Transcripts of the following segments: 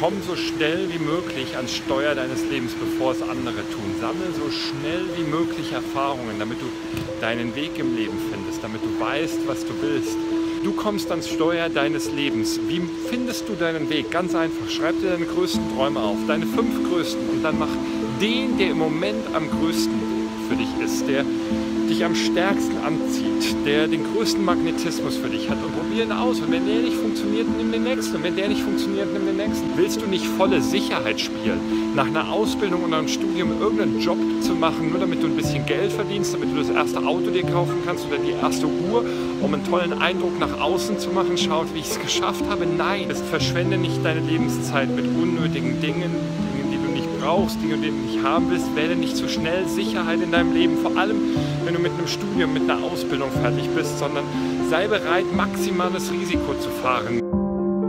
Komm so schnell wie möglich ans Steuer deines Lebens, bevor es andere tun. Sammle so schnell wie möglich Erfahrungen, damit du deinen Weg im Leben findest, damit du weißt, was du willst. Du kommst ans Steuer deines Lebens. Wie findest du deinen Weg? Ganz einfach. Schreib dir deine größten Träume auf, deine 5 größten, und dann mach den, der im Moment am größten für dich ist, der dich am stärksten anzieht, der den größten Magnetismus für dich hat, und probier ihn aus. Und wenn der nicht funktioniert, nimm den nächsten. Und wenn der nicht funktioniert, nimm den nächsten. Willst du nicht volle Sicherheit spielen, nach einer Ausbildung oder einem Studium irgendeinen Job zu machen, nur damit du ein bisschen Geld verdienst, damit du das erste Auto dir kaufen kannst oder die erste Uhr, um einen tollen Eindruck nach außen zu machen? Schaut, wie ich es geschafft habe. Nein, verschwende nicht deine Lebenszeit mit unnötigen Dingen, brauchst, Dinge, die du nicht haben willst. Wähle nicht so schnell Sicherheit in deinem Leben, vor allem wenn du mit einem Studium, mit einer Ausbildung fertig bist, sondern sei bereit, maximales Risiko zu fahren.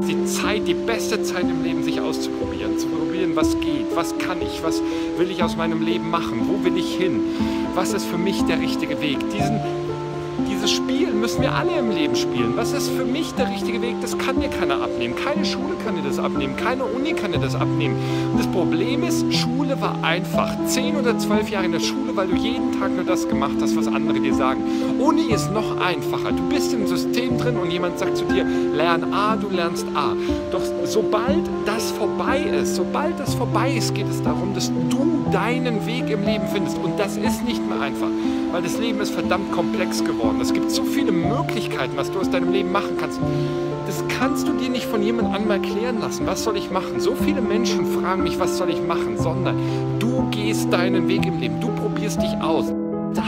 Die Zeit, die beste Zeit im Leben, sich auszuprobieren, zu probieren, was geht, was kann ich, was will ich aus meinem Leben machen, wo will ich hin, was ist für mich der richtige Weg. Dieses Spiel müssen wir alle im Leben spielen. Was ist für mich der richtige Weg? Das kann dir keiner abnehmen. Keine Schule kann dir das abnehmen. Keine Uni kann dir das abnehmen. Und das Problem ist, Schule war einfach. 10 oder 12 Jahre in der Schule, weil du jeden Tag nur das gemacht hast, was andere dir sagen. Uni ist noch einfacher. Du bist im System drin und jemand sagt zu dir, lern A, du lernst A. Doch sobald das vorbei ist, geht es darum, dass du deinen Weg im Leben findest. Und das ist nicht mehr einfach, weil das Leben ist verdammt komplex geworden. Es gibt so viele Möglichkeiten, was du aus deinem Leben machen kannst. Das kannst du dir nicht von jemand anderem erklären lassen. Was soll ich machen? So viele Menschen fragen mich, was soll ich machen? Sondern du gehst deinen Weg im Leben. Du probierst dich aus.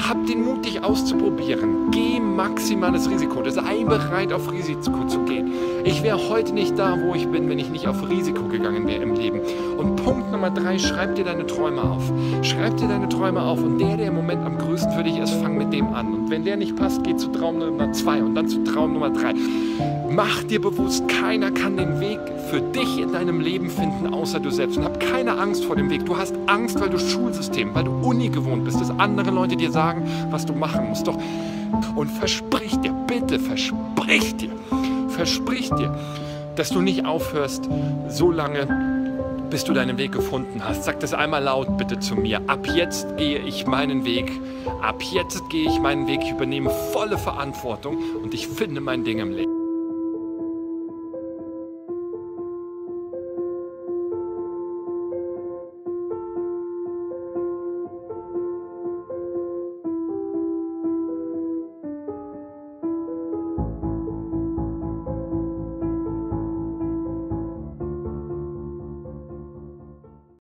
Hab den Mut, dich auszuprobieren. Geh maximales Risiko. Sei bereit, auf Risiko zu gehen. Ich wäre heute nicht da, wo ich bin, wenn ich nicht auf Risiko gegangen wäre im Leben. Und Punkt Nummer 3, schreib dir deine Träume auf. Schreib dir deine Träume auf, und der im Moment am größten für dich ist, fang mit dem an. Und wenn der nicht passt, geh zu Traum Nummer 2 und dann zu Traum Nummer 3. Mach dir bewusst, keiner kann den Weg für dich in deinem Leben finden, außer du selbst. Und hab keine Angst vor dem Weg. Du hast Angst, weil du Schulsystem, weil du Uni gewohnt bist, dass andere Leute dir sagen, was du machen musst. Doch, und versprich dir, bitte versprich dir, dass du nicht aufhörst, so lange, bis du deinen Weg gefunden hast. Sag das einmal laut bitte zu mir. Ab jetzt gehe ich meinen Weg. Ab jetzt gehe ich meinen Weg. Ich übernehme volle Verantwortung und ich finde mein Ding im Leben.